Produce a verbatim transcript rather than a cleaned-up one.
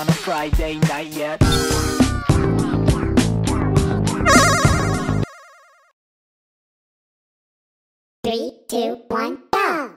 on a Friday night yet. Three, two, one, go!